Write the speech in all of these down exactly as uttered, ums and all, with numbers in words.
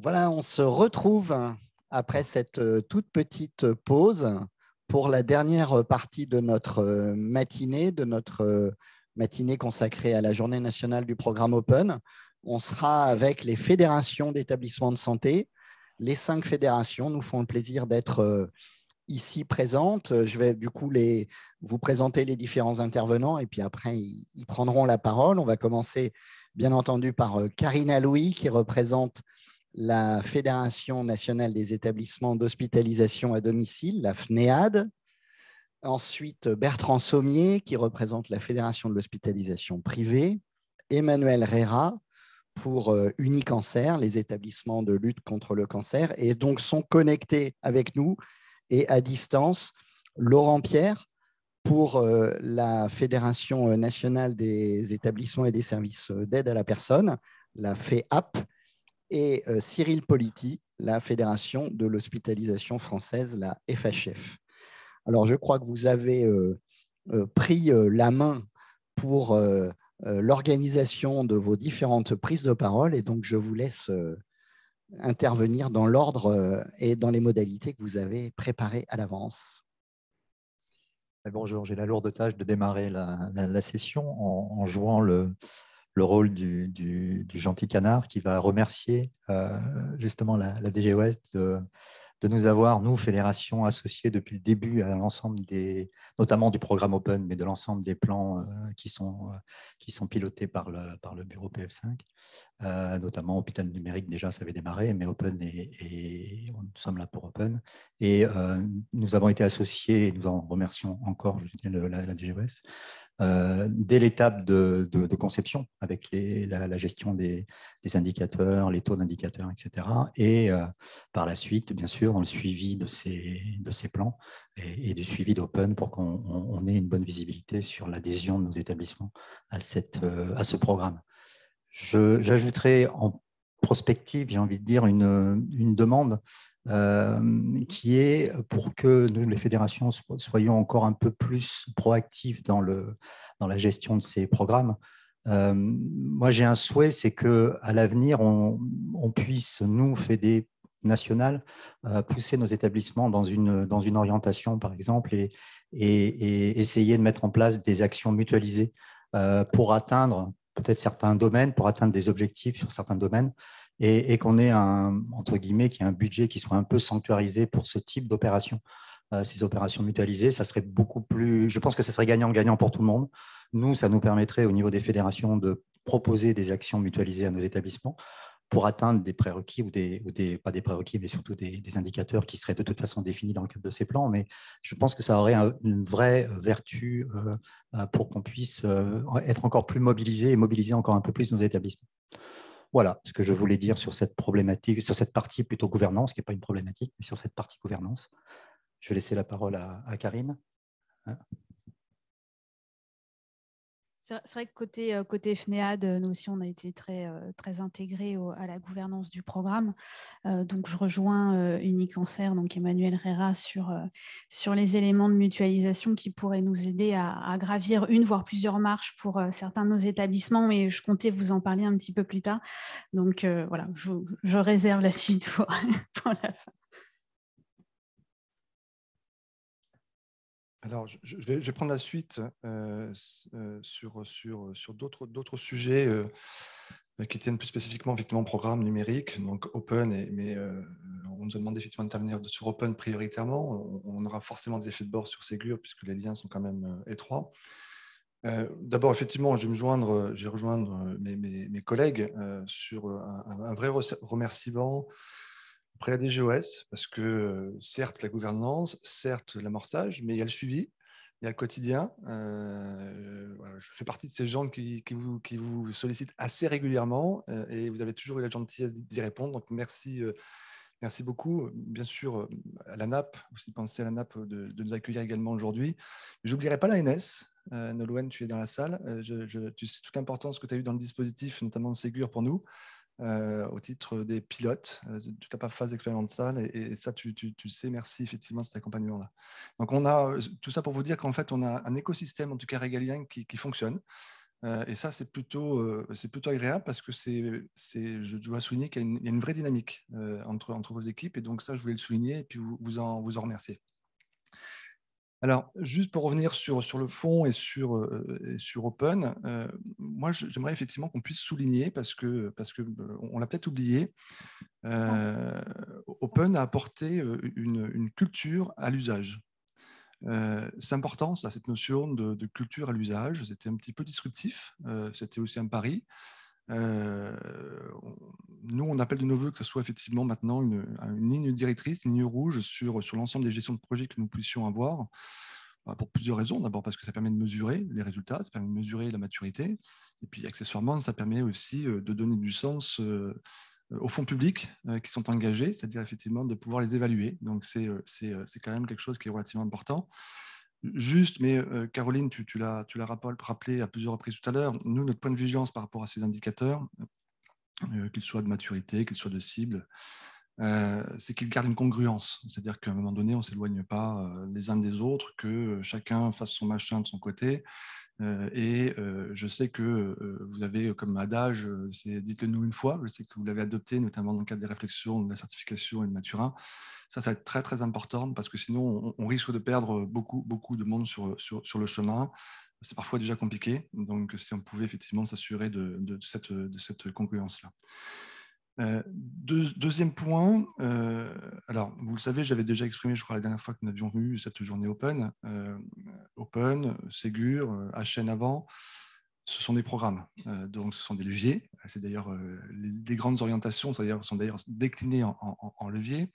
Voilà, on se retrouve après cette toute petite pause pour la dernière partie de notre matinée, de notre matinée consacrée à la Journée nationale du programme Open. On sera avec les fédérations d'établissements de santé. Les cinq fédérations nous font le plaisir d'être ici présentes. Je vais du coup les, vous présenter les différents intervenants et puis après, ils, ils prendront la parole. On va commencer bien entendu par Karine Alouis qui représente la Fédération nationale des établissements d'hospitalisation à domicile, la F N E H A D. Ensuite, Bertrand Sommier qui représente la Fédération de l'hospitalisation privée. Emmanuel Rera pour Unicancer, les établissements de lutte contre le cancer, et donc sont connectés avec nous et à distance. Laurent Pierre pour la Fédération nationale des établissements et des services d'aide à la personne, la F E H A P, et Cyril Politi, la Fédération de l'hospitalisation française, la F H F. Alors, je crois que vous avez euh, euh, pris euh, la main pour euh, euh, l'organisation de vos différentes prises de parole et donc je vous laisse euh, intervenir dans l'ordre euh, et dans les modalités que vous avez préparées à l'avance. Bonjour, j'ai la lourde tâche de démarrer la, la, la session en, en jouant le... le rôle du, du, du gentil canard qui va remercier euh, justement la, la D G O S de, de nous avoir, nous, fédérations associées depuis le début à l'ensemble des, notamment du programme Open, mais de l'ensemble des plans euh, qui, sont, euh, qui sont pilotés par le, par le bureau P F cinq, euh, notamment Hôpital Numérique, déjà ça avait démarré, mais Open et, et nous sommes là pour Open. Et euh, nous avons été associés, et nous en remercions encore je le, la, la D G O S, Euh, dès l'étape de, de, de conception, avec les, la, la gestion des, des indicateurs, les taux d'indicateurs, et cetera. Et euh, par la suite, bien sûr, dans le suivi de ces, de ces plans et, et du suivi d'Open pour qu'on on ait une bonne visibilité sur l'adhésion de nos établissements à, cette, euh, à ce programme. J'ajouterai en prospective, j'ai envie de dire, une, une demande Euh, qui est pour que nous, les fédérations, soyons encore un peu plus proactifs dans, le, dans la gestion de ces programmes. Euh, moi, j'ai un souhait, c'est qu'à l'avenir, on, on puisse, nous, fédé nationales, euh, pousser nos établissements dans une, dans une orientation, par exemple, et, et, et essayer de mettre en place des actions mutualisées euh, pour atteindre peut-être certains domaines, pour atteindre des objectifs sur certains domaines, et, et qu'on ait un, entre guillemets, qu'il y ait un budget qui soit un peu sanctuarisé pour ce type d'opération. Euh, ces opérations mutualisées, ça serait beaucoup plus... Je pense que ça serait gagnant-gagnant pour tout le monde. Nous, ça nous permettrait, au niveau des fédérations, de proposer des actions mutualisées à nos établissements pour atteindre des prérequis, ou des, ou des pas des prérequis, mais surtout des, des indicateurs qui seraient de toute façon définis dans le cadre de ces plans. Mais je pense que ça aurait un, une vraie vertu euh, pour qu'on puisse euh, être encore plus mobilisé et mobiliser encore un peu plus nos établissements. Voilà ce que je voulais dire sur cette problématique, sur cette partie plutôt gouvernance, qui n'est pas une problématique, mais sur cette partie gouvernance. Je vais laisser la parole à, à Karine. Hein, c'est vrai que côté, côté F N E H A D, nous aussi, on a été très, très intégrés au, à la gouvernance du programme. Euh, donc, je rejoins euh, Unicancer, donc Emmanuel Rera, sur, euh, sur les éléments de mutualisation qui pourraient nous aider à, à gravir une, voire plusieurs marches pour euh, certains de nos établissements. Mais je comptais vous en parler un petit peu plus tard. Donc, euh, voilà, je, je réserve la suite pour, pour la fin. Alors, je vais, je vais prendre la suite euh, sur, sur, sur d'autres sujets euh, qui tiennent plus spécifiquement effectivement au programme numérique, donc Open, et, mais euh, on nous a demandé effectivement d'intervenir sur Open prioritairement. On, on aura forcément des effets de bord sur Ségur puisque les liens sont quand même euh, étroits. Euh, D'abord, effectivement, je vais me joindre, je vais rejoindre mes, mes, mes collègues euh, sur un, un vrai remerciement après la D G O S, parce que certes la gouvernance, certes l'amorçage, mais il y a le suivi, il y a le quotidien. Euh, voilà, je fais partie de ces gens qui, qui, vous, qui vous sollicitent assez régulièrement euh, et vous avez toujours eu la gentillesse d'y répondre. Donc merci, euh, merci beaucoup. Bien sûr, à la N A P, aussi pensez à la N A P de, de nous accueillir également aujourd'hui. Je n'oublierai pas la N S. Euh, Nolwenn, tu es dans la salle. Euh, je, je, tu sais toute l'importance que tu as eu dans le dispositif, notamment de Ségur pour nous. Euh, au titre des pilotes, euh, toute la phase expérimentale, et, et ça, tu, tu, tu sais, merci effectivement cet accompagnement-là. Donc, on a tout ça pour vous dire qu'en fait, on a un écosystème, en tout cas régalien, qui, qui fonctionne, Euh, et ça, c'est plutôt, euh, c'est plutôt agréable parce que c'est, c'est, je dois souligner qu'il y a une, y a une vraie dynamique euh, entre, entre vos équipes. Et donc ça, je voulais le souligner et puis vous, vous, en, vous en remercier. Alors, juste pour revenir sur, sur le fond et sur, euh, et sur Open, euh, moi, j'aimerais effectivement qu'on puisse souligner, parce que, parce que, euh, on l'a peut-être oublié, euh, Open a apporté une, une culture à l'usage. Euh, c'est important, ça, cette notion de, de culture à l'usage. C'était un petit peu disruptif, euh, c'était aussi un pari. Euh, nous, on appelle de nos voeux que ce soit effectivement maintenant une, une ligne directrice, une ligne rouge sur, sur l'ensemble des gestions de projets que nous puissions avoir, pour plusieurs raisons. D'abord parce que ça permet de mesurer les résultats, ça permet de mesurer la maturité, et puis accessoirement, ça permet aussi de donner du sens aux fonds publics qui sont engagés, c'est-à-dire effectivement de pouvoir les évaluer. Donc c'est c'est quand même quelque chose qui est relativement important. Juste, mais euh, Caroline, tu, tu l'as rappelé à plusieurs reprises tout à l'heure, nous, notre point de vigilance par rapport à ces indicateurs, euh, qu'ils soient de maturité, qu'ils soient de cible, euh, c'est qu'ils gardent une congruence. C'est-à-dire qu'à un moment donné, on ne s'éloigne pas euh, les uns des autres, que chacun fasse son machin de son côté. Euh, et euh, je sais que euh, vous avez comme adage, euh, c'est dites-le-nous une fois, je sais que vous l'avez adopté, notamment dans le cadre des réflexions, de la certification et de Maturin. Ça, ça va être très, très important parce que sinon, on, on risque de perdre beaucoup, beaucoup de monde sur, sur, sur le chemin. C'est parfois déjà compliqué. Donc, si on pouvait effectivement s'assurer de, de, de cette, de cette congruence-là. Euh, deux, deuxième point, euh, alors vous le savez, j'avais déjà exprimé, je crois, la dernière fois que nous avions vu cette journée Open, euh, Open, Ségur, H N avant, ce sont des programmes, euh, donc ce sont des leviers, c'est d'ailleurs euh, des grandes orientations, c'est-à-dire sont d'ailleurs déclinées en, en, en leviers.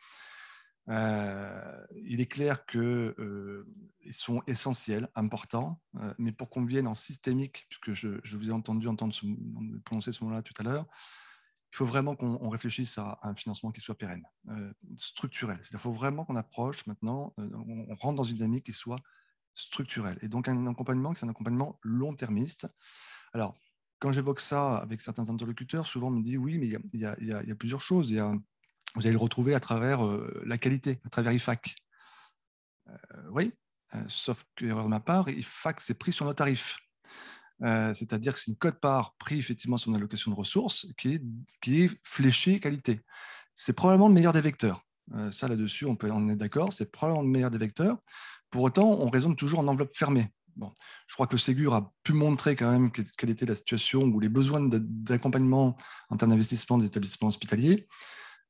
Euh, il est clair qu'ils euh, sont essentiels, importants, euh, mais pour qu'on vienne en systémique, puisque je, je vous ai entendu entendre ce, prononcer ce mot-là tout à l'heure, il faut vraiment qu'on réfléchisse à un financement qui soit pérenne, euh, structurel. Il faut vraiment qu'on approche maintenant, euh, on, on rentre dans une dynamique qui soit structurelle. Et donc un accompagnement qui est un accompagnement long-termiste. Alors, quand j'évoque ça avec certains interlocuteurs, souvent on me dit oui, mais il y, y, y, y a plusieurs choses. Il y a, vous allez le retrouver à travers euh, la qualité, à travers I F A C. Euh, oui, euh, sauf que, de ma part, I F A C, c'est pris sur nos tarifs. Euh, c'est-à-dire que c'est une quote-part pris effectivement sur une allocation de ressources qui est, qui est fléchée qualité. C'est probablement le meilleur des vecteurs. Euh, ça, là-dessus, on peut en être d'accord, c'est probablement le meilleur des vecteurs. Pour autant, on raisonne toujours en enveloppe fermée. Bon, je crois que le Ségur a pu montrer quand même quelle était la situation ou les besoins d'accompagnement en termes d'investissement des établissements hospitaliers,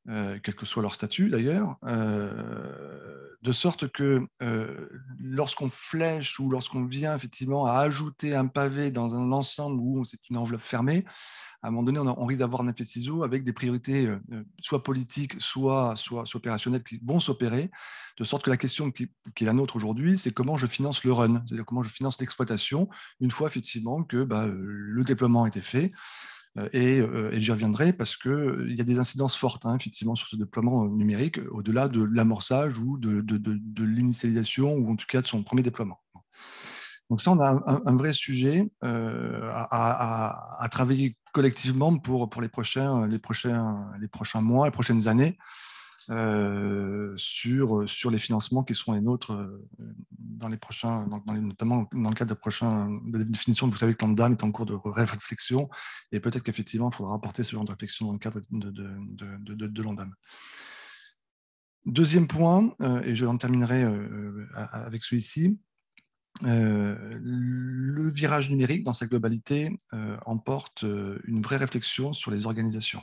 euh, quel que soit leur statut d'ailleurs, euh, de sorte que euh, lorsqu'on flèche ou lorsqu'on vient effectivement à ajouter un pavé dans un ensemble où c'est une enveloppe fermée, à un moment donné, on, a, on risque d'avoir un effet ciseau avec des priorités euh, soit politiques, soit, soit, soit opérationnelles qui vont s'opérer, de sorte que la question qui, qui est la nôtre aujourd'hui, c'est comment je finance le run, c'est-à-dire comment je finance l'exploitation, une fois effectivement que bah, le déploiement a été fait. Et, et j'y reviendrai parce qu'il y a des incidences fortes, hein, effectivement, sur ce déploiement numérique, au-delà de l'amorçage ou de, de, de, de l'initialisation, ou en tout cas de son premier déploiement. Donc ça, on a un, un vrai sujet euh, à, à, à travailler collectivement pour, pour les, prochains, les, prochains, les prochains mois, les prochaines années, euh, sur, sur les financements qui seront les nôtres, dans les prochains, dans, dans les, notamment dans le cadre des prochains, de la définition. Vous savez que l'O N D A M est en cours de réflexion et peut-être qu'effectivement, il faudra apporter ce genre de réflexion dans le cadre de, de, de, de, de l'O N D A M. Deuxième point, euh, et je en terminerai euh, avec celui-ci, euh, le virage numérique dans sa globalité euh, emporte une vraie réflexion sur les organisations.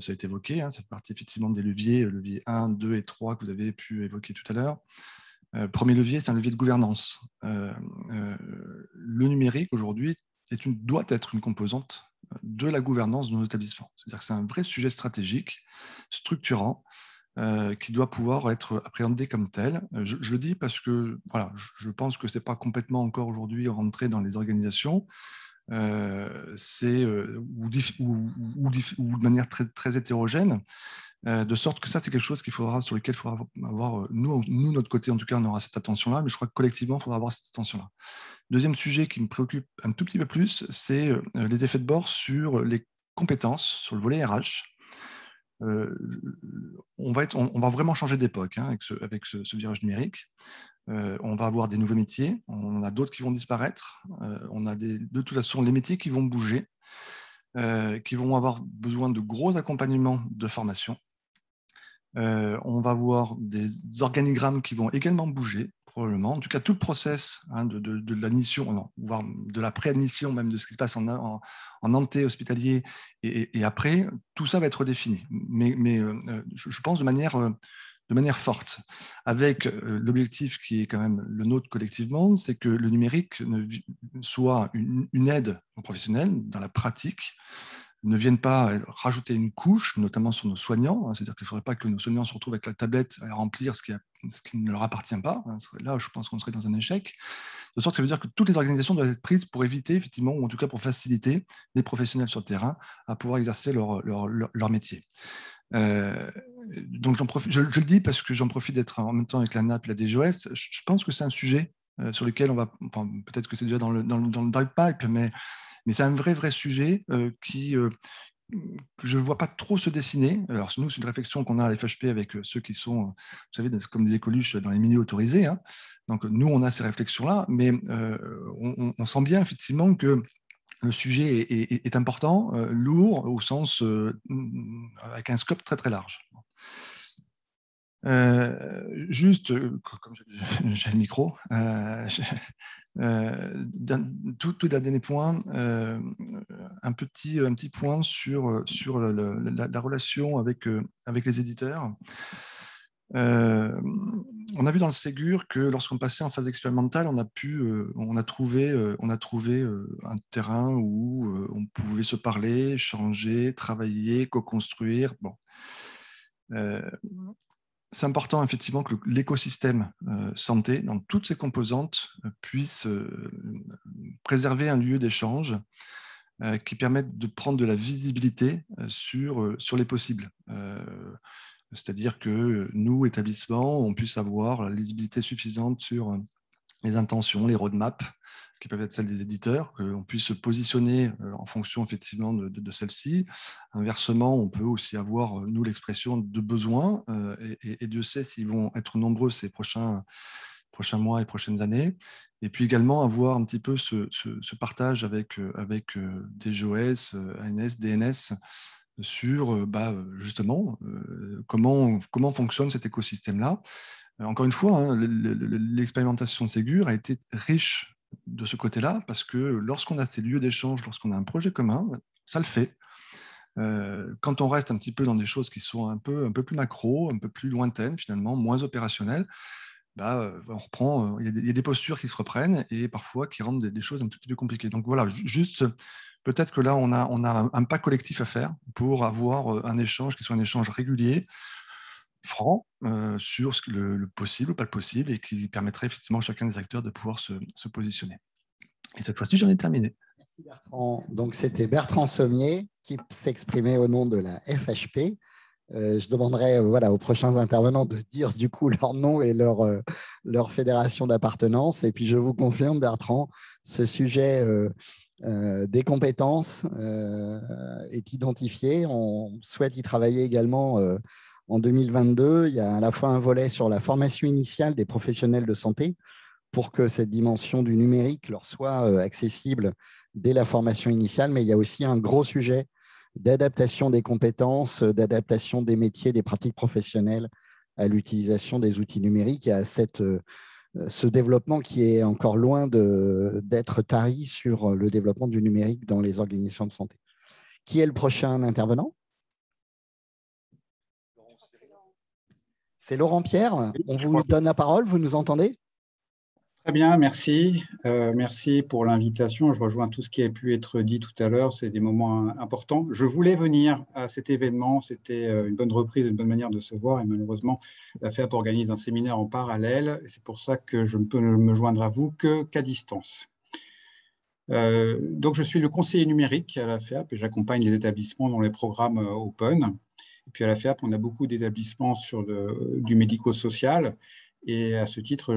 Ça a été évoqué, hein, ça fait partie effectivement des leviers, leviers un, deux et trois que vous avez pu évoquer tout à l'heure. Euh, premier levier, c'est un levier de gouvernance. Euh, euh, le numérique aujourd'hui doit être une composante de la gouvernance de nos établissements. C'est-à-dire que c'est un vrai sujet stratégique, structurant, euh, qui doit pouvoir être appréhendé comme tel. Je, je le dis parce que voilà, je pense que ce n'est pas complètement encore aujourd'hui rentré dans les organisations. Euh, c'est euh, ou, ou, ou, ou de manière très, très hétérogène, euh, de sorte que ça, c'est quelque chose qu'il faudra, sur lequel il faudra avoir, nous, nous, notre côté, en tout cas, on aura cette attention-là, mais je crois que collectivement, il faudra avoir cette attention-là. Deuxième sujet qui me préoccupe un tout petit peu plus, c'est euh, les effets de bord sur les compétences, sur le volet R H. euh, on, va être, on, on va vraiment changer d'époque hein, avec, ce, avec ce, ce virage numérique. Euh, on va avoir des nouveaux métiers, on a d'autres qui vont disparaître, euh, on a des, de toute façon les métiers qui vont bouger, euh, qui vont avoir besoin de gros accompagnements de formation. Euh, on va avoir des organigrammes qui vont également bouger, probablement. En tout cas, tout le process hein, de, de, de l'admission, voire de la préadmission, même de ce qui se passe en, en, en anté hospitalier, et, et après, tout ça va être défini. Mais, mais euh, je, je pense de manière... Euh, de manière forte, avec l'objectif qui est quand même le nôtre collectivement, c'est que le numérique ne soit une, une aide aux professionnels dans la pratique, ne vienne pas rajouter une couche, notamment sur nos soignants, c'est-à-dire qu'il ne faudrait pas que nos soignants se retrouvent avec la tablette à remplir ce qui, a, ce qui ne leur appartient pas, là je pense qu'on serait dans un échec, de sorte que ça veut dire que toutes les organisations doivent être prises pour éviter, effectivement, ou en tout cas pour faciliter les professionnels sur le terrain à pouvoir exercer leur, leur, leur, leur métier. Euh, donc j'en profite, je, je le dis parce que j'en profite d'être en même temps avec la N A P et la D G O S. Je, je pense que c'est un sujet euh, sur lequel on va, enfin, peut-être que c'est déjà dans le, dans le, dans le, dans le pipe, mais, mais c'est un vrai, vrai sujet euh, qui, euh, que je ne vois pas trop se dessiner. Alors nous, c'est une réflexion qu'on a à F H P avec euh, ceux qui sont, vous savez, comme des écoluches dans les milieux autorisés. Hein. Donc nous, on a ces réflexions-là, mais euh, on, on sent bien effectivement que le sujet est, est, est important, euh, lourd, au sens euh, avec un scope très très large. Euh, juste, euh, comme j'ai le micro, euh, euh, tout, tout dernier point, euh, un, petit, un petit point sur, sur le, la, la relation avec, euh, avec les éditeurs. Euh, on a vu dans le Ségur que lorsqu'on passait en phase expérimentale, on a pu, euh, on a trouvé, euh, on a trouvé euh, un terrain où euh, on pouvait se parler, changer, travailler, co-construire. Bon, euh, c'est important effectivement que l'écosystème euh, santé, dans toutes ses composantes, puisse euh, préserver un lieu d'échange euh, qui permette de prendre de la visibilité euh, sur euh, sur les possibles. Euh, C'est-à-dire que nous, établissements, on puisse avoir la lisibilité suffisante sur les intentions, les roadmaps, qui peuvent être celles des éditeurs, qu'on puisse se positionner en fonction effectivement de, de, de celles-ci. Inversement, on peut aussi avoir, nous, l'expression de besoins, euh, et, et Dieu sait s'ils vont être nombreux ces prochains, prochains mois et prochaines années. Et puis également avoir un petit peu ce, ce, ce partage avec, avec D G O S, A N S, D N S, sur bah, justement euh, comment, comment fonctionne cet écosystème-là. Encore une fois, hein, l'expérimentation Ségur a été riche de ce côté-là, parce que lorsqu'on a ces lieux d'échange, lorsqu'on a un projet commun, ça le fait. Euh, quand on reste un petit peu dans des choses qui sont un peu, un peu plus macro, un peu plus lointaines finalement, moins opérationnelles, bah, on reprend, il y a des, il y a des postures qui se reprennent et parfois qui rendent des, des choses un tout petit peu compliquées. Donc voilà, juste... Peut-être que là, on a, on a un pas collectif à faire pour avoir un échange qui soit un échange régulier, franc, euh, sur ce, le, le possible ou pas le possible, et qui permettrait effectivement à chacun des acteurs de pouvoir se, se positionner. Et cette fois-ci, j'en ai terminé. Merci Bertrand. Donc, c'était Bertrand Sommier qui s'exprimait au nom de la F H P. Euh, je demanderai euh, voilà, aux prochains intervenants de dire du coup leur nom et leur, euh, leur fédération d'appartenance. Et puis, je vous confirme, Bertrand, ce sujet... Euh, Euh, des compétences euh, est identifié. On souhaite y travailler également euh, en deux mille vingt-deux. Il y a à la fois un volet sur la formation initiale des professionnels de santé pour que cette dimension du numérique leur soit euh, accessible dès la formation initiale, mais il y a aussi un gros sujet d'adaptation des compétences, d'adaptation des métiers, des pratiques professionnelles à l'utilisation des outils numériques et à cette euh, ce développement qui est encore loin d'être tari sur le développement du numérique dans les organisations de santé. Qui est le prochain intervenant? C'est Laurent Pierre. On vous donne la parole, vous nous entendez? Très bien, merci. Euh, merci pour l'invitation. Je rejoins tout ce qui a pu être dit tout à l'heure. C'est des moments importants. Je voulais venir à cet événement. C'était une bonne reprise, une bonne manière de se voir. Et malheureusement, la F E H A P organise un séminaire en parallèle. C'est pour ça que je ne peux me joindre à vous que qu'à distance. Euh, donc, je suis le conseiller numérique à la F E H A P et j'accompagne les établissements dans les programmes Open. Et puis, à la F E H A P, on a beaucoup d'établissements sur le, du médico-social. Et à ce titre,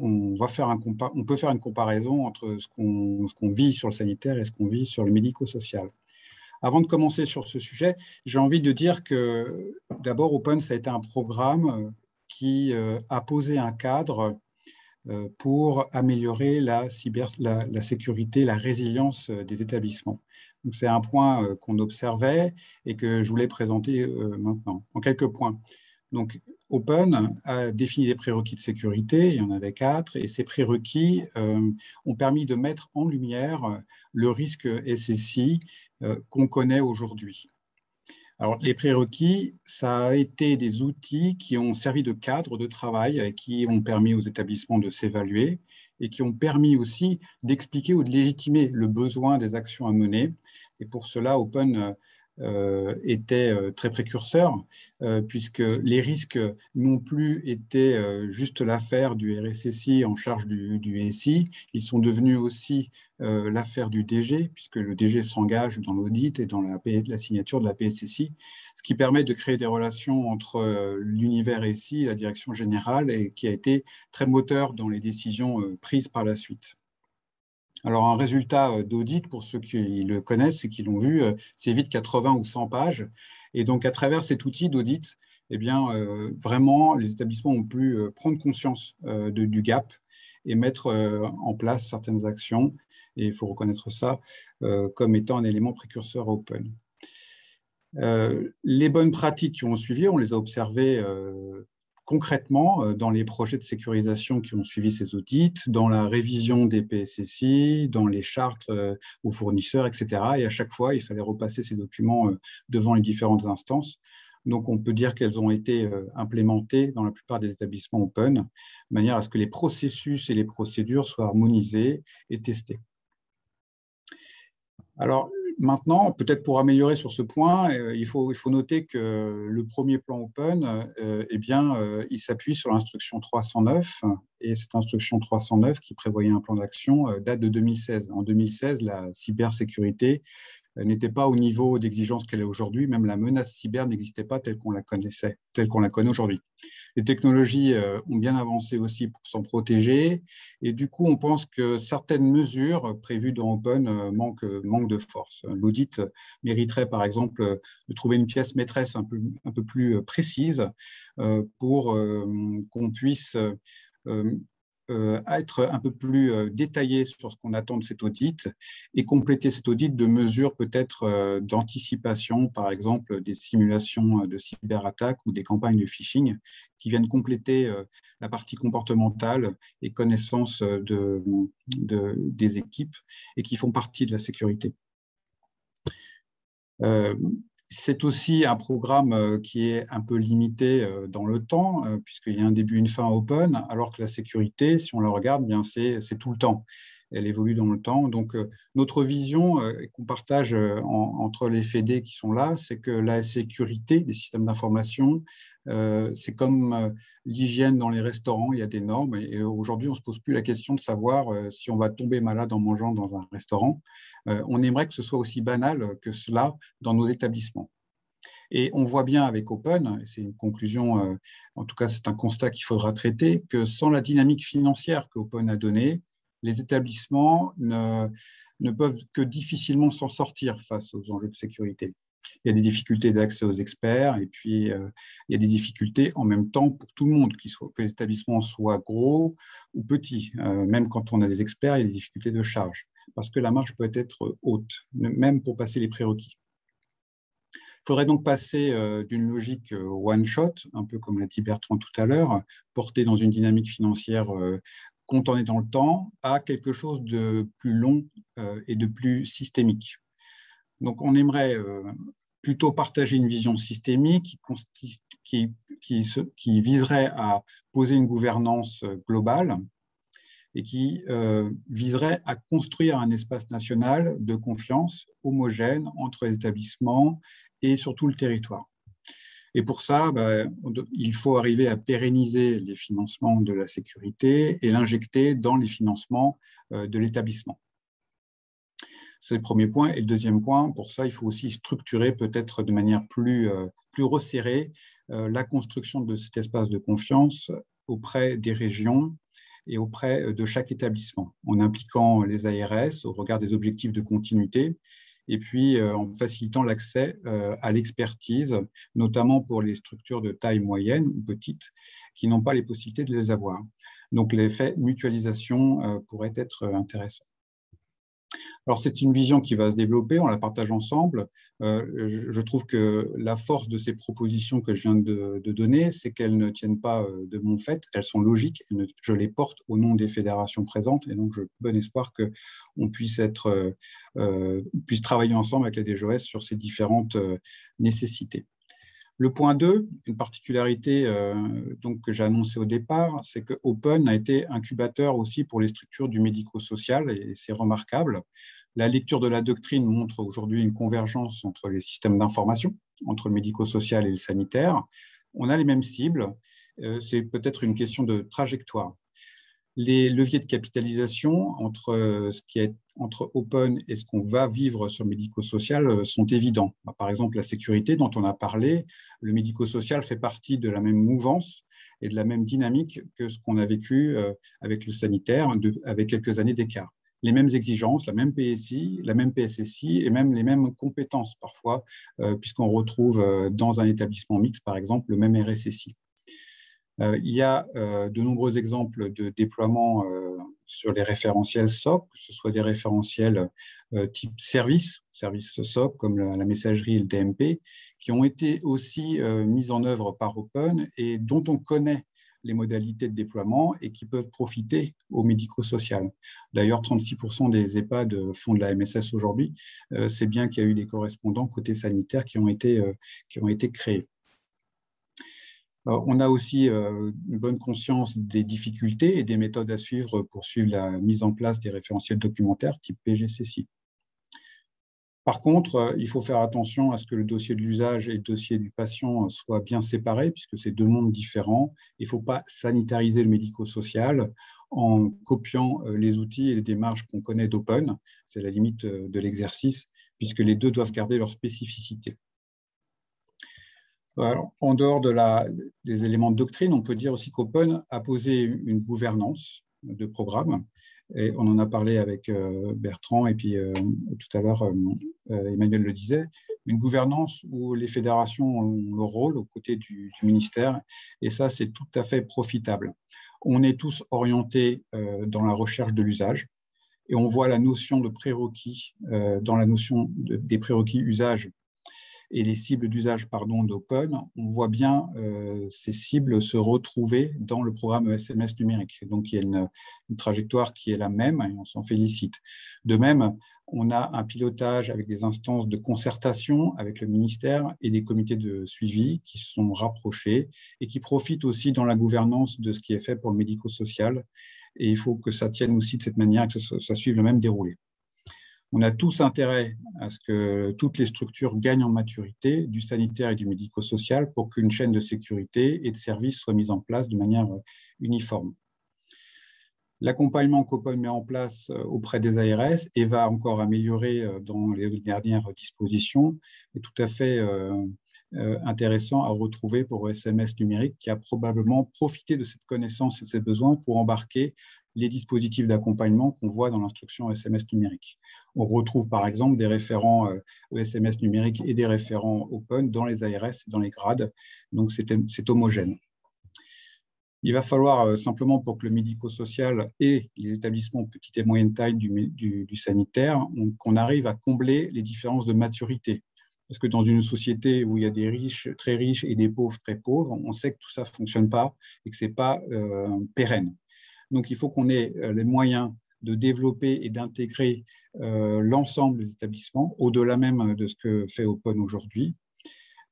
on, va faire un compa on peut faire une comparaison entre ce qu'on ce qu'on vit sur le sanitaire et ce qu'on vit sur le médico-social. Avant de commencer sur ce sujet, j'ai envie de dire que d'abord, Open, ça a été un programme qui a posé un cadre pour améliorer la, cyber, la, la sécurité, la résilience des établissements. C'est un point qu'on observait et que je voulais présenter maintenant, en quelques points. Donc, Open a défini des prérequis de sécurité, il y en avait quatre, et ces prérequis euh, ont permis de mettre en lumière le risque S S I euh, qu'on connaît aujourd'hui. Alors, les prérequis, ça a été des outils qui ont servi de cadre de travail et qui ont permis aux établissements de s'évaluer et qui ont permis aussi d'expliquer ou de légitimer le besoin des actions à mener. Et pour cela, Open euh, était très précurseur, euh, puisque les risques n'ont plus été euh, juste l'affaire du R S S I en charge du, du S I, ils sont devenus aussi euh, l'affaire du D G, puisque le D G s'engage dans l'audit et dans la, la signature de la P S S I, ce qui permet de créer des relations entre euh, l'univers S I et la direction générale, et qui a été très moteur dans les décisions euh, prises par la suite. Alors, un résultat d'audit, pour ceux qui le connaissent et qui l'ont vu, c'est vite quatre-vingts ou cent pages. Et donc, à travers cet outil d'audit, eh bien, euh, vraiment, les établissements ont pu prendre conscience euh, de, du gap et mettre euh, en place certaines actions. Et il faut reconnaître ça euh, comme étant un élément précurseur Open. Euh, les bonnes pratiques qui ont suivi, on les a observées euh, concrètement, dans les projets de sécurisation qui ont suivi ces audits, dans la révision des P S S I, dans les chartes aux fournisseurs, et cetera. Et à chaque fois, il fallait repasser ces documents devant les différentes instances. Donc, on peut dire qu'elles ont été implémentées dans la plupart des établissements Open, de manière à ce que les processus et les procédures soient harmonisés et testés. Alors, maintenant, peut-être pour améliorer sur ce point, euh, il, faut, il faut noter que le premier plan Open, euh, eh bien, euh, il s'appuie sur l'instruction trois cent neuf, et cette instruction trois cent neuf qui prévoyait un plan d'action euh, date de deux mille seize. En deux mille seize, la cybersécurité euh, n'était pas au niveau d'exigence qu'elle est aujourd'hui, même la menace cyber n'existait pas telle qu'on la connaissait, telle qu'on la connaît aujourd'hui. Les technologies euh, ont bien avancé aussi pour s'en protéger, et du coup, on pense que certaines mesures prévues dans Open euh, manquent, manquent de force. L'audit mériterait, par exemple, de trouver une pièce maîtresse un peu, un peu plus précise euh, pour euh, qu'on puisse euh, euh, être un peu plus détaillé sur ce qu'on attend de cet audit et compléter cet audit de mesures peut-être euh, d'anticipation, par exemple des simulations de cyberattaques ou des campagnes de phishing qui viennent compléter euh, la partie comportementale et connaissance de, de, des équipes et qui font partie de la sécurité. Euh, c'est aussi un programme qui est un peu limité dans le temps, puisqu'il y a un début et une fin Open, alors que la sécurité, si on la regarde, bien c'est tout le temps. Elle évolue dans le temps. Donc, notre vision qu'on partage en, entre les F E D qui sont là, c'est que la sécurité des systèmes d'information, euh, c'est comme l'hygiène dans les restaurants, il y a des normes. Et aujourd'hui, on ne se pose plus la question de savoir si on va tomber malade en mangeant dans un restaurant. Euh, on aimerait que ce soit aussi banal que cela dans nos établissements. Et on voit bien avec Open, c'est une conclusion, euh, en tout cas c'est un constat qu'il faudra traiter, que sans la dynamique financière qu'Open a donnée, les établissements ne, ne peuvent que difficilement s'en sortir face aux enjeux de sécurité. Il y a des difficultés d'accès aux experts et puis euh, il y a des difficultés en même temps pour tout le monde, qu'il soit, que les établissements soient gros ou petits. Euh, même quand on a des experts, il y a des difficultés de charge parce que la marge peut être haute, même pour passer les prérequis. Il faudrait donc passer d'une logique one-shot, un peu comme l'a dit Bertrand tout à l'heure, portée dans une dynamique financière quand on est dans le temps, à quelque chose de plus long euh, et de plus systémique. Donc, on aimerait euh, plutôt partager une vision systémique qui, qui, qui, se, qui viserait à poser une gouvernance globale et qui euh, viserait à construire un espace national de confiance homogène entre les établissements et sur tout le territoire. Et pour ça, ben, il faut arriver à pérenniser les financements de la sécurité et l'injecter dans les financements de l'établissement. C'est le premier point. Et le deuxième point, pour ça, il faut aussi structurer peut-être de manière plus, plus resserrée la construction de cet espace de confiance auprès des régions et auprès de chaque établissement, en impliquant les A R S au regard des objectifs de continuité et puis euh, en facilitant l'accès euh, à l'expertise, notamment pour les structures de taille moyenne ou petite, qui n'ont pas les possibilités de les avoir. Donc l'effet mutualisation euh, pourrait être intéressant. Alors, c'est une vision qui va se développer, on la partage ensemble. Euh, je, je trouve que la force de ces propositions que je viens de, de donner, c'est qu'elles ne tiennent pas de mon fait, elles sont logiques, elles ne, je les porte au nom des fédérations présentes, et donc j'ai bon espoir qu'on puisse, être, euh, puisse travailler ensemble avec la D G O S sur ces différentes euh, nécessités. Le point deux, une particularité euh, donc, que j'ai annoncée au départ, c'est que HOP'EN a été incubateur aussi pour les structures du médico-social, et c'est remarquable. La lecture de la doctrine montre aujourd'hui une convergence entre les systèmes d'information, entre le médico-social et le sanitaire. On a les mêmes cibles, euh, c'est peut-être une question de trajectoire. Les leviers de capitalisation entre euh, ce qui est entre HOP'EN et ce qu'on va vivre sur le médico-social sont évidents. Par exemple, la sécurité dont on a parlé, le médico-social fait partie de la même mouvance et de la même dynamique que ce qu'on a vécu avec le sanitaire, avec quelques années d'écart. Les mêmes exigences, la même P S I, la même P S S I et même les mêmes compétences parfois, puisqu'on retrouve dans un établissement mixte, par exemple, le même R S S I. Il y a de nombreux exemples de déploiement sur les référentiels S O P, que ce soit des référentiels type service, service S O P comme la messagerie et le D M P, qui ont été aussi mis en œuvre par HOP'EN et dont on connaît les modalités de déploiement et qui peuvent profiter au médico-social. D'ailleurs, trente-six pour cent des EHPAD font de la M S S aujourd'hui. C'est bien qu'il y a eu des correspondants côté sanitaire qui ont été, qui ont été créés. On a aussi une bonne conscience des difficultés et des méthodes à suivre pour suivre la mise en place des référentiels documentaires type P G C C I. Par contre, il faut faire attention à ce que le dossier de l'usage et le dossier du patient soient bien séparés, puisque c'est deux mondes différents. Il ne faut pas sanitariser le médico-social en copiant les outils et les démarches qu'on connaît d'HOP'EN. C'est la limite de l'exercice, puisque les deux doivent garder leur spécificité. Alors, en dehors de la, des éléments de doctrine, on peut dire aussi qu'HOP'EN a posé une gouvernance de programme. Et on en a parlé avec Bertrand et puis tout à l'heure, Emmanuel le disait, une gouvernance où les fédérations ont leur rôle aux côtés du, du ministère. Et ça, c'est tout à fait profitable. On est tous orientés dans la recherche de l'usage. Et on voit la notion de prérequis, dans la notion de, des prérequis usage et les cibles d'usage d'HOP'EN, on voit bien euh, ces cibles se retrouver dans le programme S M S numérique. Donc, il y a une, une trajectoire qui est la même et on s'en félicite. De même, on a un pilotage avec des instances de concertation avec le ministère et des comités de suivi qui sont rapprochés et qui profitent aussi dans la gouvernance de ce qui est fait pour le médico-social. Et il faut que ça tienne aussi de cette manière, que ça, ça suive le même déroulé. On a tous intérêt à ce que toutes les structures gagnent en maturité du sanitaire et du médico-social pour qu'une chaîne de sécurité et de services soit mise en place de manière uniforme. L'accompagnement qu'HOP'EN met en place auprès des A R S et va encore améliorer dans les dernières dispositions est tout à fait intéressant à retrouver pour S M S numérique qui a probablement profité de cette connaissance et de ses besoins pour embarquer les dispositifs d'accompagnement qu'on voit dans l'instruction S M S numérique. On retrouve par exemple des référents S M S numérique et des référents HOP'EN dans les A R S et dans les grades, donc c'est homogène. Il va falloir simplement pour que le médico-social et les établissements petite et moyenne taille du, du, du sanitaire, qu'on arrive à combler les différences de maturité. Parce que dans une société où il y a des riches très riches et des pauvres très pauvres, on sait que tout ça ne fonctionne pas et que ce n'est pas euh, pérenne. Donc, il faut qu'on ait les moyens de développer et d'intégrer euh, l'ensemble des établissements, au-delà même de ce que fait HOP'EN aujourd'hui,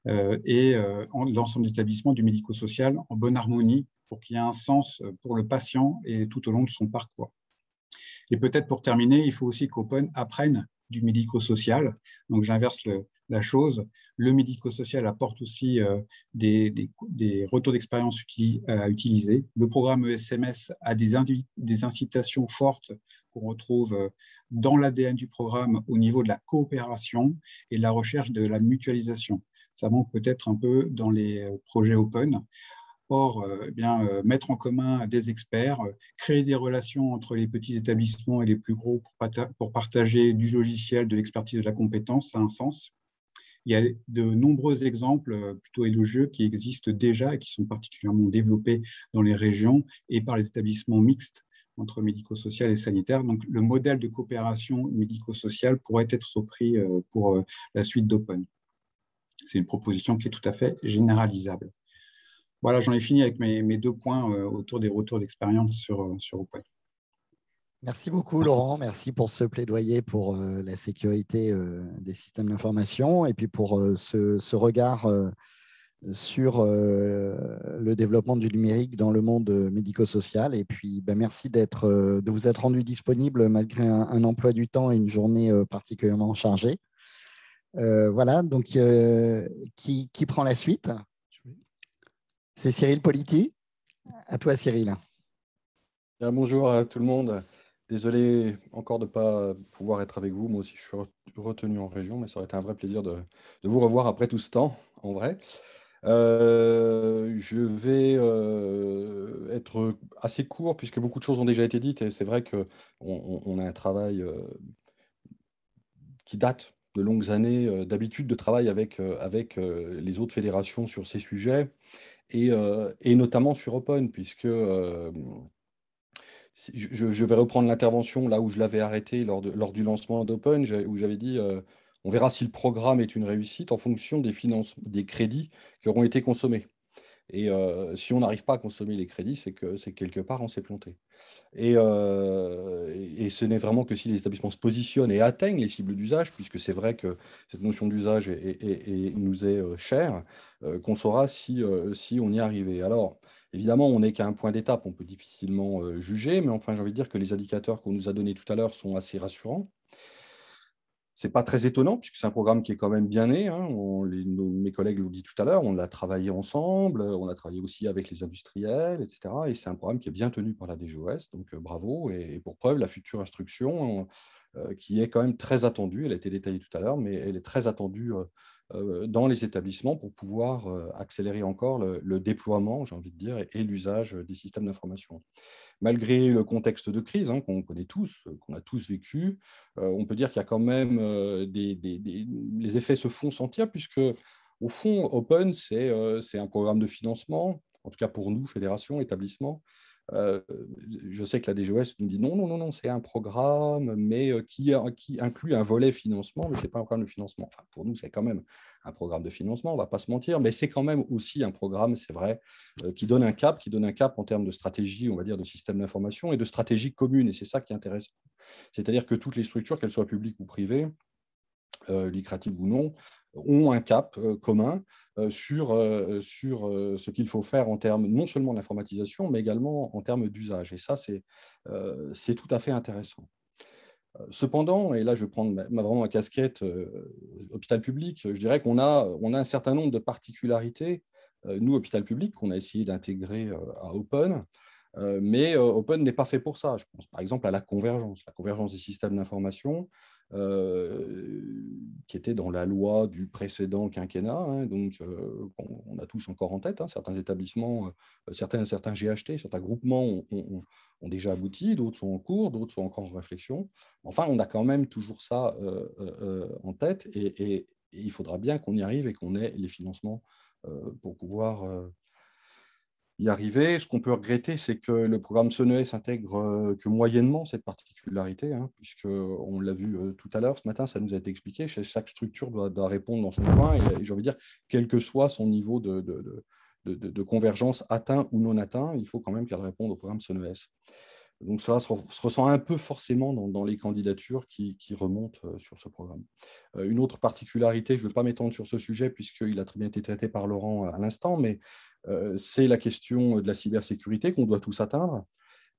euh, et euh, l'ensemble des établissements du médico-social en bonne harmonie pour qu'il y ait un sens pour le patient et tout au long de son parcours. Et peut-être pour terminer, il faut aussi qu'HOP'EN apprenne du médico-social. Donc, j'inverse le... la chose. Le médico-social apporte aussi euh, des, des, des retours d'expérience uti à utiliser. Le programme E S M S a des, des incitations fortes qu'on retrouve dans l'A D N du programme au niveau de la coopération et la recherche de la mutualisation. Ça manque peut-être un peu dans les projets HOP'EN. Or, eh bien, mettre en commun des experts, créer des relations entre les petits établissements et les plus gros pour partager du logiciel, de l'expertise, de la compétence, ça a un sens. Il y a de nombreux exemples plutôt élogieux qui existent déjà et qui sont particulièrement développés dans les régions et par les établissements mixtes entre médico-social et sanitaire. Donc, le modèle de coopération médico-sociale pourrait être repris pour la suite d'Open. C'est une proposition qui est tout à fait généralisable. Voilà, j'en ai fini avec mes, mes deux points autour des retours d'expérience sur, sur Open. Merci beaucoup, Laurent. Merci pour ce plaidoyer pour euh, la sécurité euh, des systèmes d'information et puis pour euh, ce, ce regard euh, sur euh, le développement du numérique dans le monde médico-social. Et puis, ben, merci d'être, euh, de vous être rendu disponible malgré un, un emploi du temps et une journée euh, particulièrement chargée. Euh, voilà, donc euh, qui, qui prend la suite? C'est Cyril Politi. À toi, Cyril. Bien, bonjour à tout le monde. Désolé encore de ne pas pouvoir être avec vous. Moi aussi, je suis retenu en région, mais ça aurait été un vrai plaisir de, de vous revoir après tout ce temps, en vrai. Euh, je vais euh, être assez court, puisque beaucoup de choses ont déjà été dites, et c'est vrai qu'on on a un travail euh, qui date de longues années, euh, d'habitude de travail avec, euh, avec euh, les autres fédérations sur ces sujets, et, euh, et notamment sur Open, puisque... Euh, Je, je vais reprendre l'intervention là où je l'avais arrêtée lors, de, lors du lancement d'Open, où j'avais dit euh, on verra si le programme est une réussite en fonction des, finance, des crédits qui auront été consommés. Et euh, si on n'arrive pas à consommer les crédits, c'est que c'est quelque part on s'est planté. Et, euh, et, et ce n'est vraiment que si les établissements se positionnent et atteignent les cibles d'usage, puisque c'est vrai que cette notion d'usage nous est euh, chère, euh, qu'on saura si, euh, si on y est arrivé. Alors, évidemment, on n'est qu'à un point d'étape, on peut difficilement euh, juger, mais enfin, j'ai envie de dire que les indicateurs qu'on nous a donnés tout à l'heure sont assez rassurants. Ce n'est pas très étonnant, puisque c'est un programme qui est quand même bien né. Hein. On, les, nos, mes collègues l'ont dit tout à l'heure, on l'a travaillé ensemble, on a travaillé aussi avec les industriels, et cetera. Et c'est un programme qui est bien tenu par la D G O S, donc euh, bravo. Et, et pour preuve, la future instruction, euh, qui est quand même très attendue, elle a été détaillée tout à l'heure, mais elle est très attendue euh, dans les établissements pour pouvoir euh, accélérer encore le, le déploiement, j'ai envie de dire, et, et l'usage des systèmes d'information. Malgré le contexte de crise hein, qu'on connaît tous, qu'on a tous vécu, euh, on peut dire qu'il y a quand même euh, des, des, des... Les effets se font sentir puisque, au fond, Open, c'est euh, un programme de financement, en tout cas pour nous, fédération, établissement. Euh, je sais que la D G O S nous dit non, non, non, non, c'est un programme, mais euh, qui, a, qui inclut un volet financement, mais ce n'est pas un programme de financement. Enfin, pour nous, c'est quand même un programme de financement, on ne va pas se mentir, mais c'est quand même aussi un programme, c'est vrai, euh, qui donne un cap, qui donne un cap en termes de stratégie, on va dire, de système d'information et de stratégie commune, et c'est ça qui est intéressant. C'est-à-dire que toutes les structures, qu'elles soient publiques ou privées, euh, lucratives ou non, ont un cap euh, commun euh, sur, euh, sur euh, ce qu'il faut faire en termes non seulement d'informatisation, mais également en termes d'usage. Et ça, c'est euh, tout à fait intéressant. Cependant, et là, je vais prendre ma, ma, vraiment ma casquette euh, hôpital public, je dirais qu'on a, on a un certain nombre de particularités, euh, nous, hôpital public, qu'on a essayé d'intégrer euh, à Open, euh, mais euh, Open n'est pas fait pour ça. Je pense par exemple à la convergence, la convergence des systèmes d'information, Euh, qui était dans la loi du précédent quinquennat, hein, donc euh, on, on a tous encore en tête, hein, certains établissements, euh, certains, certains G H T, certains groupements ont, ont, ont déjà abouti, d'autres sont en cours, d'autres sont encore en réflexion. Enfin, on a quand même toujours ça euh, euh, en tête et, et, et il faudra bien qu'on y arrive et qu'on ait les financements euh, pour pouvoir... Euh, y arriver. Ce qu'on peut regretter, c'est que le programme S O N E S intègre que moyennement cette particularité, hein, puisqu'on l'a vu tout à l'heure, ce matin, ça nous a été expliqué, chaque structure doit, doit répondre dans son coin, et, et j'ai envie de dire, quel que soit son niveau de, de, de, de, de convergence atteint ou non atteint, il faut quand même qu'elle réponde au programme S O N E S. Donc cela se, re, se ressent un peu forcément dans, dans les candidatures qui, qui remontent sur ce programme. Euh, une autre particularité, je ne vais pas m'étendre sur ce sujet, puisqu'il a très bien été traité par Laurent à l'instant, mais Euh, c'est la question de la cybersécurité qu'on doit tous atteindre,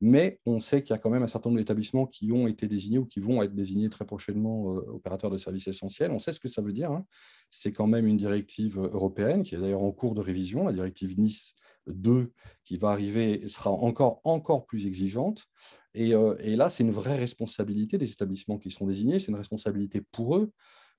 mais on sait qu'il y a quand même un certain nombre d'établissements qui ont été désignés ou qui vont être désignés très prochainement euh, opérateurs de services essentiels. On sait ce que ça veut dire, hein. C'est quand même une directive européenne qui est d'ailleurs en cours de révision, la directive Nice deux qui va arriver sera encore, encore plus exigeante. Et, euh, et là, c'est une vraie responsabilité des établissements qui sont désignés, c'est une responsabilité pour eux,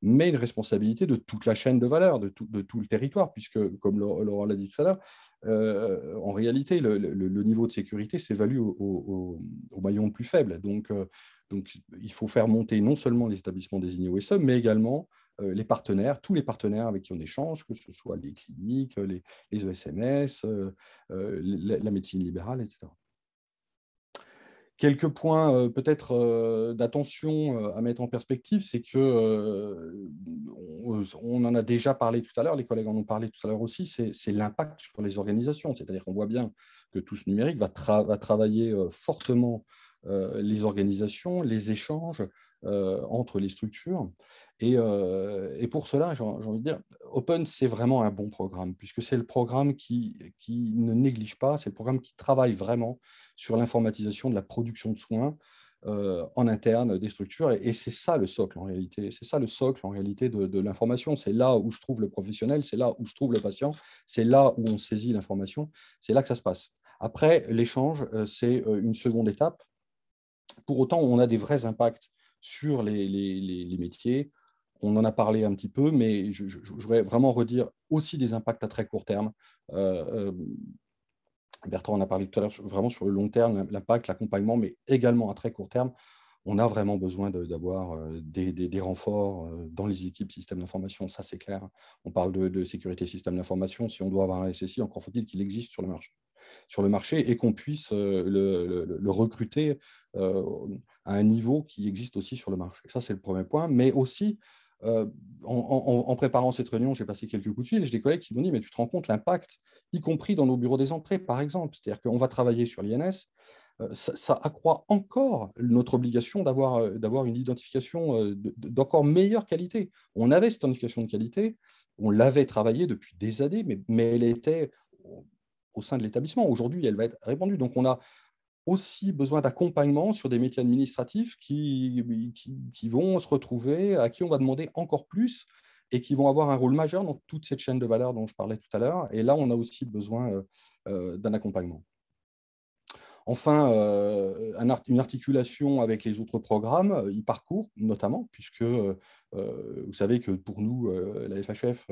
mais une responsabilité de toute la chaîne de valeur, de tout, de tout le territoire, puisque, comme Laurent l'a dit tout à l'heure, euh, en réalité, le, le, le niveau de sécurité s'évalue au, au, au maillon le plus faible. Donc, euh, donc, il faut faire monter non seulement les établissements désignés au S E, mais également euh, les partenaires, tous les partenaires avec qui on échange, que ce soit les cliniques, les, les E S M S, euh, euh, la, la médecine libérale, et cetera. Quelques points euh, peut-être euh, d'attention euh, à mettre en perspective, c'est que, euh, on, on en a déjà parlé tout à l'heure, les collègues en ont parlé tout à l'heure aussi, c'est l'impact sur les organisations. C'est-à-dire qu'on voit bien que tout ce numérique va, tra va travailler euh, fortement euh, les organisations, les échanges euh, entre les structures. Et, euh, et pour cela, j'ai envie de dire, Open, c'est vraiment un bon programme, puisque c'est le programme qui, qui ne néglige pas, c'est le programme qui travaille vraiment sur l'informatisation de la production de soins euh, en interne des structures. Et, et c'est ça le socle, en réalité. C'est ça le socle, en réalité, de, de l'information. C'est là où se trouve le professionnel, c'est là où se trouve le patient, c'est là où on saisit l'information, c'est là que ça se passe. Après, l'échange, c'est une seconde étape. Pour autant, on a des vrais impacts sur les, les, les, les métiers. On en a parlé un petit peu, mais je, je, je voudrais vraiment redire aussi des impacts à très court terme. Euh, Bertrand en a parlé tout à l'heure, vraiment sur le long terme, l'impact, l'accompagnement, mais également à très court terme. On a vraiment besoin d'avoir de, des, des, des renforts dans les équipes système d'information, ça c'est clair. On parle de, de sécurité système d'information, si on doit avoir un S S I, encore faut-il qu'il existe sur le marché. sur le marché et qu'on puisse le, le, le recruter euh, à un niveau qui existe aussi sur le marché. Ça, c'est le premier point. Mais aussi, euh, en, en, en préparant cette réunion, j'ai passé quelques coups de fil et j'ai des collègues qui m'ont dit « mais tu te rends compte l'impact, y compris dans nos bureaux des entrées, par exemple. C'est-à-dire qu'on va travailler sur l'I N S, euh, ça, ça accroît encore notre obligation d'avoir euh, d'avoir une identification euh, d'encore meilleure qualité. On avait cette identification de qualité, on l'avait travaillée depuis des années, mais, mais elle était... au sein de l'établissement. Aujourd'hui, elle va être répandue. Donc, on a aussi besoin d'accompagnement sur des métiers administratifs qui, qui, qui vont se retrouver, à qui on va demander encore plus et qui vont avoir un rôle majeur dans toute cette chaîne de valeur dont je parlais tout à l'heure. Et là, on a aussi besoin euh, euh, d'un accompagnement. Enfin, euh, un art, une articulation avec les autres programmes, e-parcours notamment, puisque euh, vous savez que pour nous, euh, la F H F,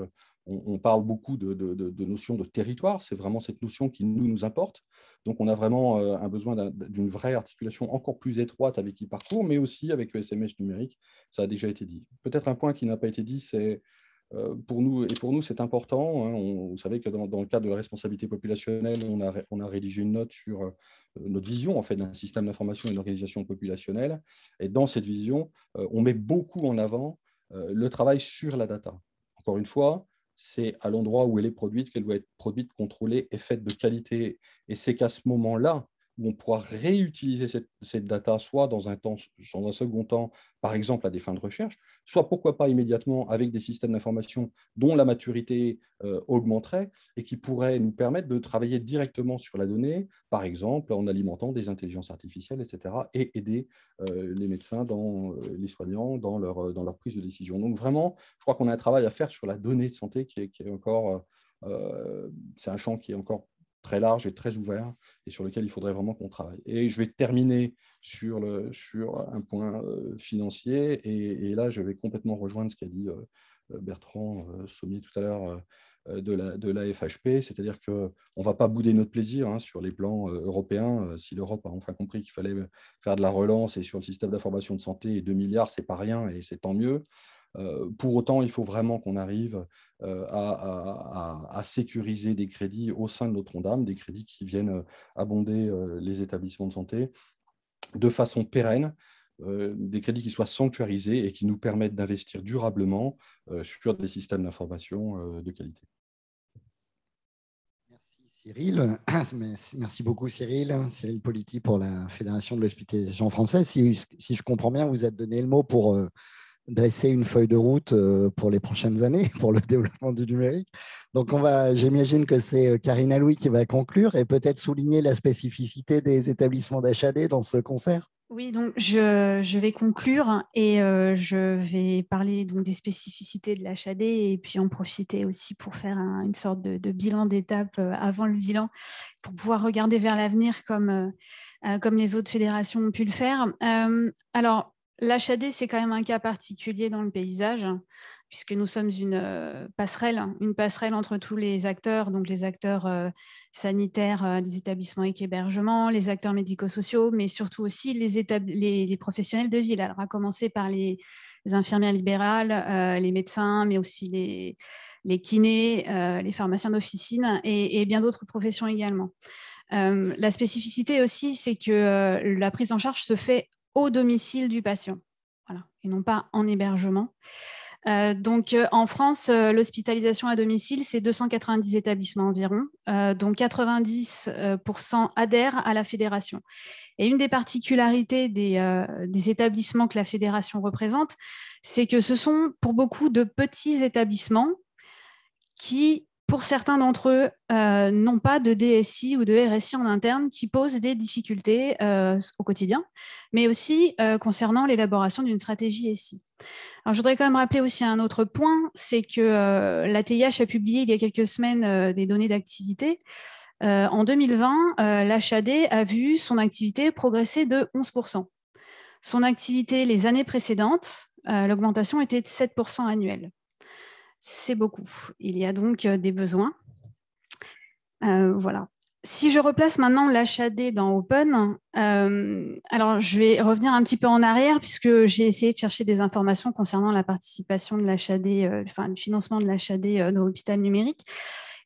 on, on parle beaucoup de, de, de notion de territoire, c'est vraiment cette notion qui nous, nous importe. Donc, on a vraiment euh, un besoin d'une vraie articulation encore plus étroite avec e-parcours, mais aussi avec le S M S numérique, ça a déjà été dit. Peut-être un point qui n'a pas été dit, c'est... Pour nous, et pour nous, c'est important. On, vous savez que dans, dans le cadre de la responsabilité populationnelle, on a, on a rédigé une note sur notre vision en fait, d'un système d'information et d'organisation populationnelle. Et dans cette vision, on met beaucoup en avant le travail sur la data. Encore une fois, c'est à l'endroit où elle est produite qu'elle doit être produite, contrôlée et faite de qualité. Et c'est qu'à ce moment-là, où on pourra réutiliser cette, cette data, soit dans un, temps, dans un second temps, par exemple à des fins de recherche, soit pourquoi pas immédiatement avec des systèmes d'information dont la maturité euh, augmenterait et qui pourraient nous permettre de travailler directement sur la donnée, par exemple en alimentant des intelligences artificielles, et cetera, et aider euh, les médecins, dans, euh, les soignants dans leur, dans leur prise de décision. Donc vraiment, je crois qu'on a un travail à faire sur la donnée de santé qui est, qui est encore, euh, c'est un champ qui est encore très large et très ouvert, et sur lequel il faudrait vraiment qu'on travaille. Et je vais terminer sur, le, sur un point euh, financier, et, et là, je vais complètement rejoindre ce qu'a dit euh, Bertrand euh, Sommier tout à l'heure euh, de, la, de la F H P, c'est-à-dire qu'on ne va pas bouder notre plaisir hein, sur les plans euh, européens. Euh, si l'Europe a enfin compris qu'il fallait faire de la relance, et sur le système d'information de santé, deux milliards, ce n'est pas rien, et c'est tant mieux. Euh, pour autant, il faut vraiment qu'on arrive euh, à, à, à sécuriser des crédits au sein de notre ONDAM, des crédits qui viennent abonder euh, les établissements de santé de façon pérenne, euh, des crédits qui soient sanctuarisés et qui nous permettent d'investir durablement euh, sur des systèmes d'information euh, de qualité. Cyril, merci beaucoup Cyril, Cyril Politi pour la Fédération de l'Hospitalisation française. Si, si je comprends bien, vous êtes donné le mot pour... Euh, dresser une feuille de route pour les prochaines années, pour le développement du numérique. Donc, on va, j'imagine que c'est Karine Alouis qui va conclure et peut-être souligner la spécificité des établissements d'H A D dans ce concert. Oui, donc je, je vais conclure et euh, je vais parler donc, des spécificités de l'H A D et puis en profiter aussi pour faire un, une sorte de, de bilan d'étape avant le bilan pour pouvoir regarder vers l'avenir comme, euh, comme les autres fédérations ont pu le faire. Euh, alors, L'H A D, c'est quand même un cas particulier dans le paysage, puisque nous sommes une passerelle, une passerelle entre tous les acteurs, donc les acteurs sanitaires des établissements et hébergements, les acteurs médico-sociaux, mais surtout aussi les, les, les professionnels de ville. Alors, à commencer par les, les infirmières libérales, euh, les médecins, mais aussi les, les kinés, euh, les pharmaciens d'officine et, et bien d'autres professions également. Euh, la spécificité aussi, c'est que euh, la prise en charge se fait au domicile du patient, voilà, et non pas en hébergement. Euh, donc, euh, en France, euh, l'hospitalisation à domicile, c'est deux cent quatre-vingt-dix établissements environ, euh, dont quatre-vingt-dix pour cent adhèrent à la fédération. Et une des particularités des, euh, des établissements que la fédération représente, c'est que ce sont pour beaucoup de petits établissements qui, pour certains d'entre eux, euh, n'ont pas de D S I ou de R S I en interne, qui posent des difficultés euh, au quotidien, mais aussi euh, concernant l'élaboration d'une stratégie S I. Alors, je voudrais quand même rappeler aussi un autre point, c'est que euh, l'A T I H a publié il y a quelques semaines euh, des données d'activité. Euh, en deux mille vingt, euh, l'H A D a vu son activité progresser de onze pour cent. Son activité les années précédentes, euh, l'augmentation était de sept pour cent annuelle. C'est beaucoup. Il y a donc des besoins. Euh, voilà. Si je replace maintenant l'H A D dans Open, euh, alors je vais revenir un petit peu en arrière puisque j'ai essayé de chercher des informations concernant la participation de l'H A D, euh, enfin le financement de l'H A D euh, dans l'hôpital numérique.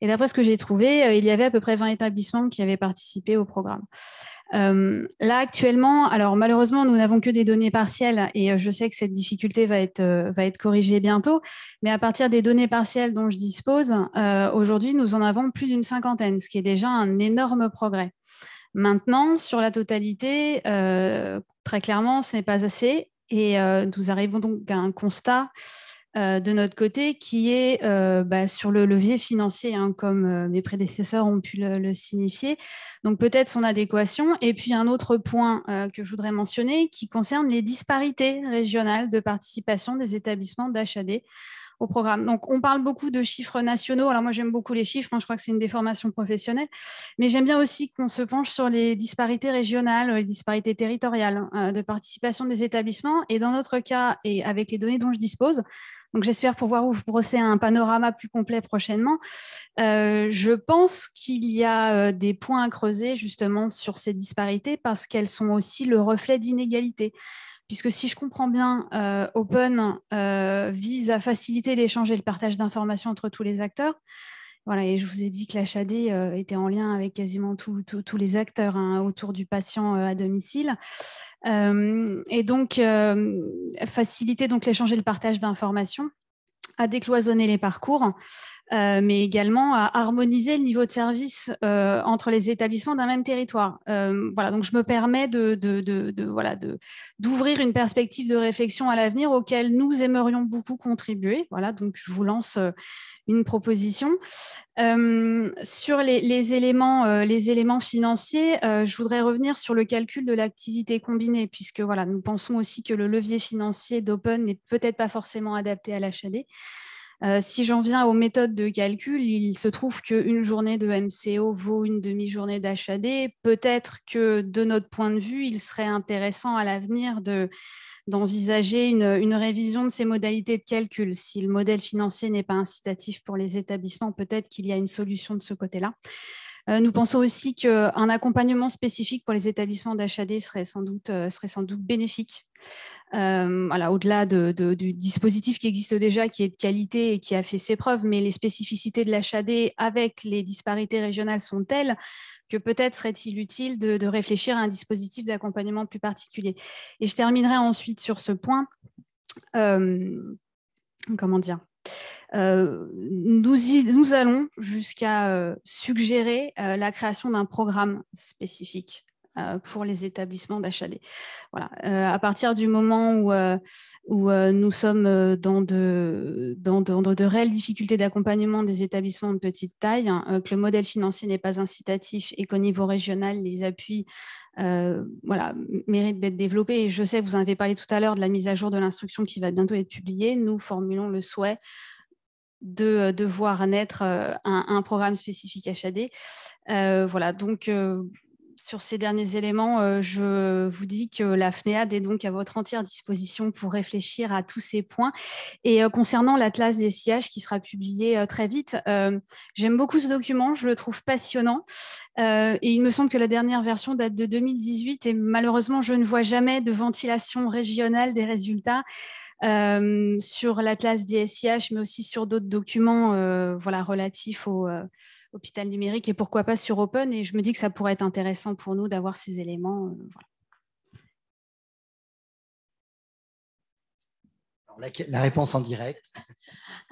Et d'après ce que j'ai trouvé, euh, il y avait à peu près vingt établissements qui avaient participé au programme. Euh, là, actuellement, alors malheureusement, nous n'avons que des données partielles et je sais que cette difficulté va être, euh, va être corrigée bientôt, mais à partir des données partielles dont je dispose, euh, aujourd'hui, nous en avons plus d'une cinquantaine, ce qui est déjà un énorme progrès. Maintenant, sur la totalité, euh, très clairement, ce n'est pas assez et euh, nous arrivons donc à un constat euh, de notre côté qui est euh, bah, sur le levier financier, hein, comme euh, mes prédécesseurs ont pu le, le signifier, donc peut-être son adéquation. Et puis un autre point euh, que je voudrais mentionner qui concerne les disparités régionales de participation des établissements d'H A D au programme. Donc on parle beaucoup de chiffres nationaux, alors moi j'aime beaucoup les chiffres, hein, je crois que c'est une déformation professionnelle, mais j'aime bien aussi qu'on se penche sur les disparités régionales, les disparités territoriales euh, de participation des établissements. Et dans notre cas, et avec les données dont je dispose, donc j'espère pouvoir vous brosser un panorama plus complet prochainement. Euh, je pense qu'il y a des points à creuser justement sur ces disparités parce qu'elles sont aussi le reflet d'inégalités. Puisque si je comprends bien, euh, Open euh, vise à faciliter l'échange et le partage d'informations entre tous les acteurs. Voilà, et je vous ai dit que l'H A D euh, était en lien avec quasiment tous les acteurs, hein, autour du patient euh, à domicile. Euh, et donc, euh, faciliter donc l'échange et le partage d'informations, à décloisonner les parcours, euh, mais également à harmoniser le niveau de service euh, entre les établissements d'un même territoire. Euh, voilà, donc je me permets de, de, de, de, voilà, de, d'ouvrir une perspective de réflexion à l'avenir auquel nous aimerions beaucoup contribuer. Voilà, donc je vous lance Euh, une proposition. Euh, sur les, les, éléments, euh, les éléments financiers, euh, je voudrais revenir sur le calcul de l'activité combinée, puisque voilà, nous pensons aussi que le levier financier d'Open n'est peut-être pas forcément adapté à l'H A D. Euh, si j'en viens aux méthodes de calcul, il se trouve qu'une journée de M C O vaut une demi-journée d'H A D. Peut-être que de notre point de vue, il serait intéressant à l'avenir de d'envisager une, une révision de ces modalités de calcul. Si le modèle financier n'est pas incitatif pour les établissements, peut-être qu'il y a une solution de ce côté-là. Euh, nous pensons aussi qu'un accompagnement spécifique pour les établissements d'H A D serait sans doute, euh, serait sans doute bénéfique. Euh, voilà, au-delà de, de, du dispositif qui existe déjà, qui est de qualité et qui a fait ses preuves, mais les spécificités de l'H A D avec les disparités régionales sont telles que peut-être serait-il utile de, de réfléchir à un dispositif d'accompagnement plus particulier. Et je terminerai ensuite sur ce point. Euh, comment dire euh, nous, y, nous allons jusqu'à euh, suggérer euh, la création d'un programme spécifique pour les établissements d'H A D. Voilà. Euh, à partir du moment où, euh, où euh, nous sommes dans de, dans de, dans de réelles difficultés d'accompagnement des établissements de petite taille, hein, que le modèle financier n'est pas incitatif et qu'au niveau régional, les appuis euh, voilà, méritent d'être développés. Et je sais que vous en avez parlé tout à l'heure de la mise à jour de l'instruction qui va bientôt être publiée. Nous formulons le souhait de, de voir naître un, un programme spécifique H A D. Euh, voilà, donc... Euh, sur ces derniers éléments, euh, je vous dis que la FNEHAD est donc à votre entière disposition pour réfléchir à tous ces points. Et euh, concernant l'Atlas des S I H qui sera publié euh, très vite, euh, j'aime beaucoup ce document, je le trouve passionnant. Euh, et il me semble que la dernière version date de deux mille dix-huit et malheureusement, je ne vois jamais de ventilation régionale des résultats. Euh, sur l'Atlas des S I H, mais aussi sur d'autres documents euh, voilà, relatifs au euh, hôpital numérique et pourquoi pas sur Open. Et je me dis que ça pourrait être intéressant pour nous d'avoir ces éléments. Euh, voilà. Alors, la, la réponse en direct.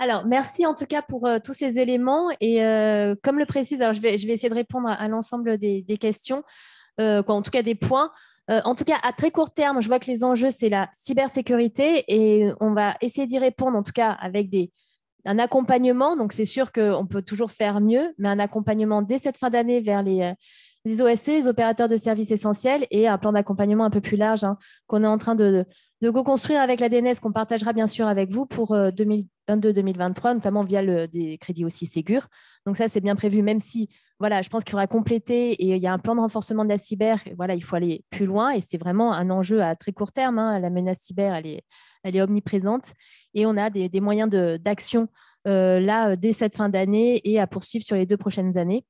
Alors, merci en tout cas pour euh, tous ces éléments. Et euh, comme le précise, alors je vais, je vais essayer de répondre à, à l'ensemble des, des questions, euh, quoi, en tout cas des points. Euh, en tout cas, à très court terme, je vois que les enjeux, c'est la cybersécurité et on va essayer d'y répondre, en tout cas, avec des, un accompagnement. Donc, c'est sûr qu'on peut toujours faire mieux, mais un accompagnement dès cette fin d'année vers les, les O S C, les opérateurs de services essentiels et un plan d'accompagnement un peu plus large hein, qu'on est en train de, de co-construire avec la D N S, qu'on partagera bien sûr avec vous pour euh, deux mille vingt-deux deux mille vingt-trois, notamment via le, des crédits aussi Ségur. Donc, ça, c'est bien prévu, même si... Voilà, je pense qu'il faudra compléter et il y a un plan de renforcement de la cyber. Voilà, il faut aller plus loin et c'est vraiment un enjeu à très court terme. Hein. La menace cyber, elle est, elle est omniprésente et on a des, des moyens d'action de, euh, là dès cette fin d'année et à poursuivre sur les deux prochaines années.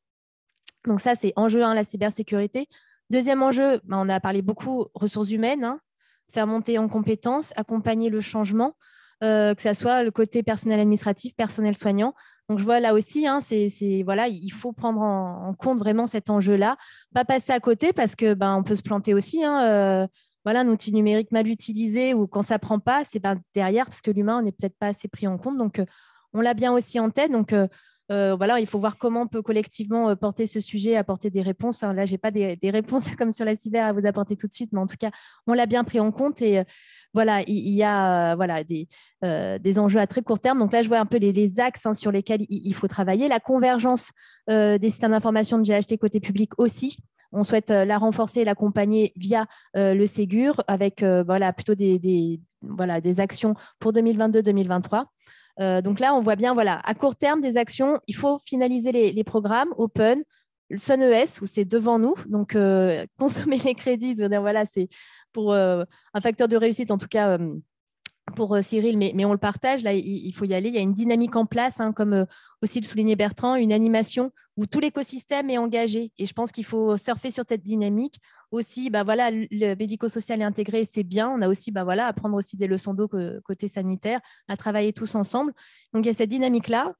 Donc ça, c'est enjeu un, la cybersécurité. Deuxième enjeu, bah, on a parlé beaucoup ressources humaines, hein, faire monter en compétences, accompagner le changement, euh, que ce soit le côté personnel administratif, personnel soignant. Donc, je vois là aussi, hein, c'est, c'est, voilà, il faut prendre en, en compte vraiment cet enjeu-là. Pas passer à côté parce qu'on ben, peut se planter aussi. Hein, euh, voilà, un outil numérique mal utilisé ou quand ça ne prend pas, c'est ben, derrière parce que l'humain, on n'est peut-être pas assez pris en compte. Donc, euh, on l'a bien aussi en tête. Donc, euh, euh, voilà, il faut voir comment on peut collectivement porter ce sujet, apporter des réponses. Hein. Là, je n'ai pas des, des réponses comme sur la cyber à vous apporter tout de suite, mais en tout cas, on l'a bien pris en compte et... Euh, Voilà, il y a euh, voilà, des, euh, des enjeux à très court terme. Donc là, je vois un peu les, les axes hein, sur lesquels il, il faut travailler. La convergence euh, des systèmes d'information de G H T côté public aussi. On souhaite euh, la renforcer et l'accompagner via euh, le Ségur avec euh, voilà, plutôt des, des, voilà, des actions pour deux mille vingt-deux deux mille vingt-trois. Euh, donc là, on voit bien, voilà, à court terme, des actions. Il faut finaliser les, les programmes Open. Le S O N E S, où c'est devant nous, donc euh, consommer les crédits, voilà, c'est pour euh, un facteur de réussite, en tout cas euh, pour euh, Cyril, mais, mais on le partage, là, il, il faut y aller. Il y a une dynamique en place, hein, comme euh, aussi le soulignait Bertrand, une animation où tout l'écosystème est engagé. Et je pense qu'il faut surfer sur cette dynamique. Aussi, bah, voilà, le médico-social est intégré, c'est bien. On a aussi bah, voilà, à prendre aussi des leçons d'eau côté sanitaire, à travailler tous ensemble. Donc, il y a cette dynamique-là.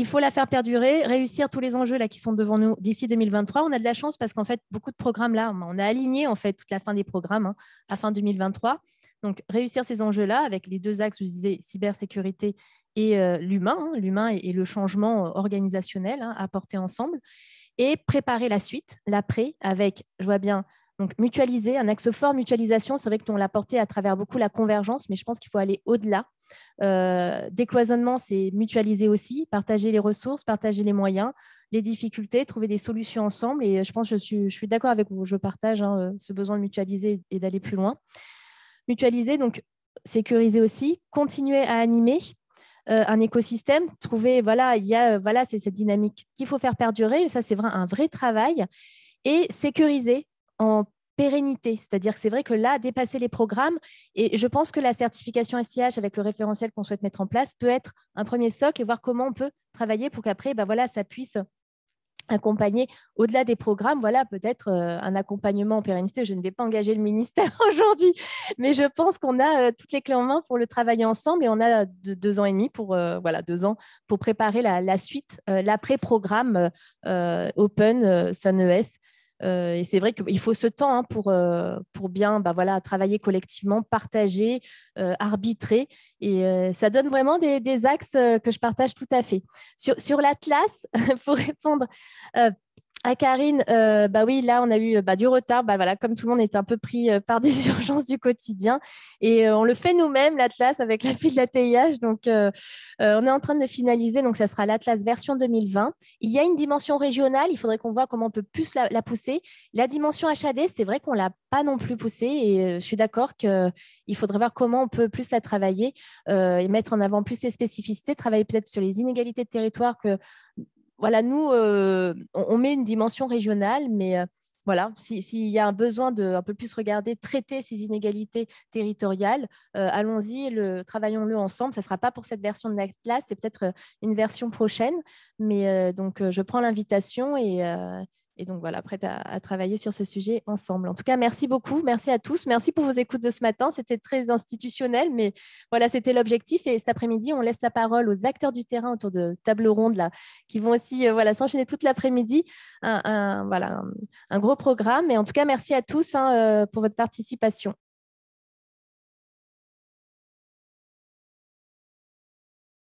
Il faut la faire perdurer, réussir tous les enjeux là, qui sont devant nous d'ici deux mille vingt-trois. On a de la chance parce qu'en fait, beaucoup de programmes là, on a aligné en fait toute la fin des programmes hein, à fin deux mille vingt-trois. Donc, réussir ces enjeux-là avec les deux axes, je disais, cybersécurité et euh, l'humain, hein, l'humain et, et le changement organisationnel hein, à porter ensemble. Et préparer la suite, l'après, avec, je vois bien, donc mutualiser, un axe fort mutualisation. C'est vrai qu'on l'a porté à travers beaucoup la convergence, mais je pense qu'il faut aller au-delà. Euh, décloisonnement, c'est mutualiser aussi, partager les ressources, partager les moyens, les difficultés, trouver des solutions ensemble. Et je pense que je suis, je suis d'accord avec vous, je partage hein, ce besoin de mutualiser et d'aller plus loin. Mutualiser, donc sécuriser aussi, continuer à animer euh, un écosystème, trouver, voilà, il y a, voilà, c'est cette dynamique qu'il faut faire perdurer. Ça, c'est vrai, un vrai travail. Et sécuriser en pérennité, c'est-à-dire que c'est vrai que là, dépasser les programmes, et je pense que la certification S I H avec le référentiel qu'on souhaite mettre en place peut être un premier socle et voir comment on peut travailler pour qu'après, ben voilà, ça puisse accompagner au-delà des programmes, voilà, peut-être euh, un accompagnement en pérennité. Je ne vais pas engager le ministère aujourd'hui, mais je pense qu'on a euh, toutes les clés en main pour le travailler ensemble et on a deux, deux ans et demi pour, euh, voilà, deux ans pour préparer la, la suite, euh, l'après-programme euh, Open, euh, S U N E S. Euh, et c'est vrai qu'il faut ce temps hein, pour, euh, pour bien bah, voilà, travailler collectivement, partager, euh, arbitrer. Et euh, ça donne vraiment des, des axes euh, que je partage tout à fait. Sur, sur l'Atlas, pour répondre euh, à Karine, euh, bah oui, là, on a eu bah, du retard. Bah, voilà, comme tout le monde est un peu pris euh, par des urgences du quotidien. Et euh, on le fait nous-mêmes, l'Atlas, avec l'appui de l'A T I H. Donc, euh, euh, on est en train de finaliser. Donc, ça sera l'Atlas version deux mille vingt. Il y a une dimension régionale. Il faudrait qu'on voit comment on peut plus la, la pousser. La dimension H A D, c'est vrai qu'on ne l'a pas non plus poussée. Et euh, je suis d'accord qu'il euh, faudrait voir comment on peut plus la travailler euh, et mettre en avant plus ses spécificités, travailler peut-être sur les inégalités de territoire que... Voilà, nous, euh, on met une dimension régionale, mais euh, Voilà, s'il si y a un besoin de un peu plus regarder, traiter ces inégalités territoriales, euh, allons-y, travaillons-le ensemble. Ça ne sera pas pour cette version de la classe, c'est peut-être une version prochaine. Mais euh, donc, je prends l'invitation et, euh, et donc voilà, prête à, à travailler sur ce sujet ensemble. En tout cas, merci beaucoup, merci à tous, merci pour vos écoutes de ce matin. C'était très institutionnel, mais voilà, c'était l'objectif. Et cet après-midi, on laisse la parole aux acteurs du terrain autour de table ronde là, qui vont aussi euh, voilà, s'enchaîner toute l'après-midi. Un, un, voilà, un, un gros programme. Et en tout cas, merci à tous hein, pour votre participation.